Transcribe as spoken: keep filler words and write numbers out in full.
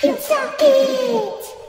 Kentucky!